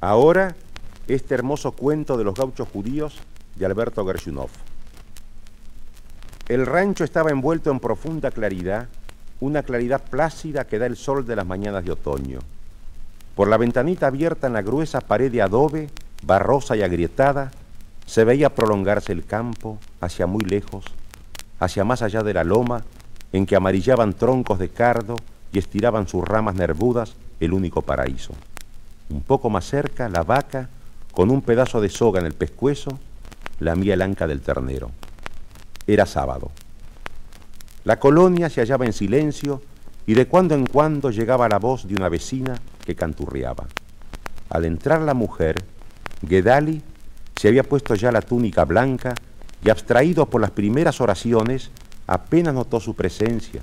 Ahora, este hermoso cuento de los gauchos judíos de Alberto Gerchunoff. El rancho estaba envuelto en profunda claridad, una claridad plácida que da el sol de las mañanas de otoño. Por la ventanita abierta en la gruesa pared de adobe, barrosa y agrietada, se veía prolongarse el campo hacia muy lejos, hacia más allá de la loma, en que amarillaban troncos de cardo y estiraban sus ramas nervudas, el único paraíso. Un poco más cerca, la vaca, con un pedazo de soga en el pescuezo, lamía el anca del ternero. Era sábado. La colonia se hallaba en silencio y de cuando en cuando llegaba la voz de una vecina que canturreaba. Al entrar la mujer, Guedali se había puesto ya la túnica blanca y, abstraído por las primeras oraciones, apenas notó su presencia.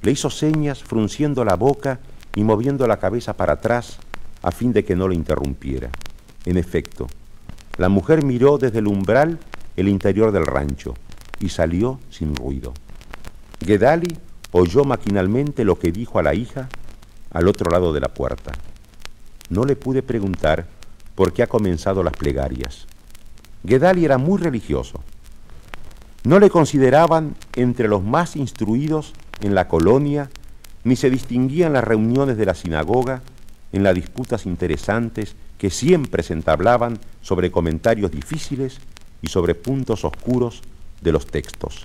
Le hizo señas, frunciendo la boca y moviendo la cabeza para atrás, a fin de que no lo interrumpiera. En efecto, la mujer miró desde el umbral el interior del rancho y salió sin ruido. Guedali oyó maquinalmente lo que dijo a la hija al otro lado de la puerta. No le pude preguntar por qué ha comenzado las plegarias. Guedali era muy religioso. No le consideraban entre los más instruidos en la colonia, ni se distinguían las reuniones de la sinagoga, en las disputas interesantes que siempre se entablaban sobre comentarios difíciles y sobre puntos oscuros de los textos.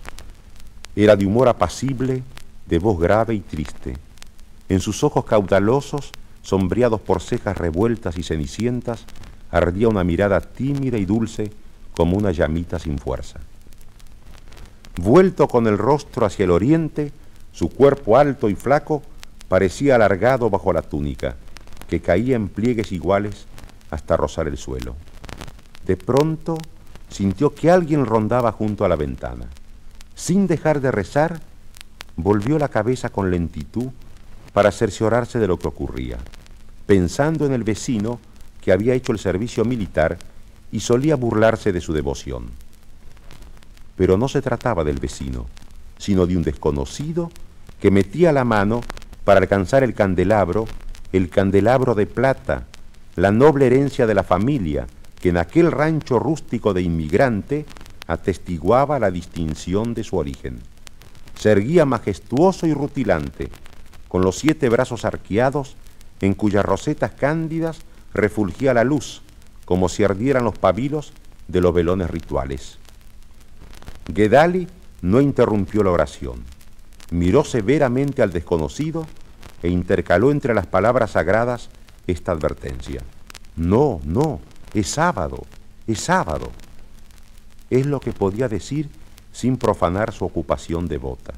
Era de humor apacible, de voz grave y triste. En sus ojos caudalosos, sombreados por cejas revueltas y cenicientas, ardía una mirada tímida y dulce como una llamita sin fuerza. Vuelto con el rostro hacia el oriente, su cuerpo alto y flaco parecía alargado bajo la túnica, que caía en pliegues iguales hasta rozar el suelo. De pronto sintió que alguien rondaba junto a la ventana. Sin dejar de rezar, volvió la cabeza con lentitud para cerciorarse de lo que ocurría, pensando en el vecino que había hecho el servicio militar y solía burlarse de su devoción. Pero no se trataba del vecino, sino de un desconocido que metía la mano para alcanzar el candelabro de plata, la noble herencia de la familia que en aquel rancho rústico de inmigrante atestiguaba la distinción de su origen. Se erguía majestuoso y rutilante, con los 7 brazos arqueados, en cuyas rosetas cándidas refulgía la luz, como si ardieran los pabilos de los velones rituales. Guedali no interrumpió la oración. Miró severamente al desconocido e intercaló entre las palabras sagradas esta advertencia. No, no, es sábado, es sábado. Es lo que podía decir sin profanar su ocupación devota.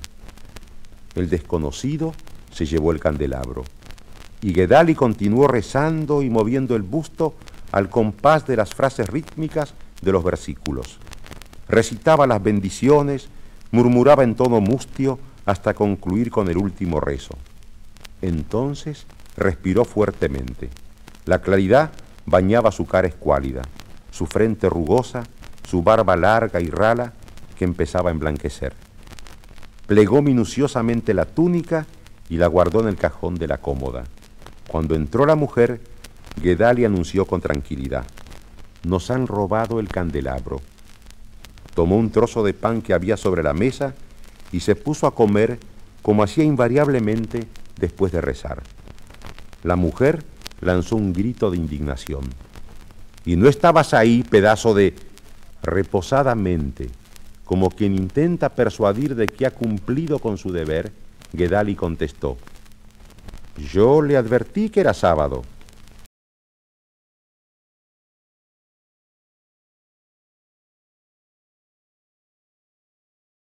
El desconocido se llevó el candelabro y Guedali continuó rezando y moviendo el busto al compás de las frases rítmicas de los versículos. Recitaba las bendiciones, murmuraba en tono mustio hasta concluir con el último rezo. Entonces respiró fuertemente. La claridad bañaba su cara escuálida, su frente rugosa, su barba larga y rala que empezaba a emblanquecer. Plegó minuciosamente la túnica y la guardó en el cajón de la cómoda. Cuando entró la mujer, Guedali anunció con tranquilidad: nos han robado el candelabro. Tomó un trozo de pan que había sobre la mesa y se puso a comer como hacía invariablemente después de rezar. La mujer lanzó un grito de indignación. «Y no estabas ahí, pedazo de...». Reposadamente, como quien intenta persuadir de que ha cumplido con su deber, Guedali contestó: «Yo le advertí que era sábado».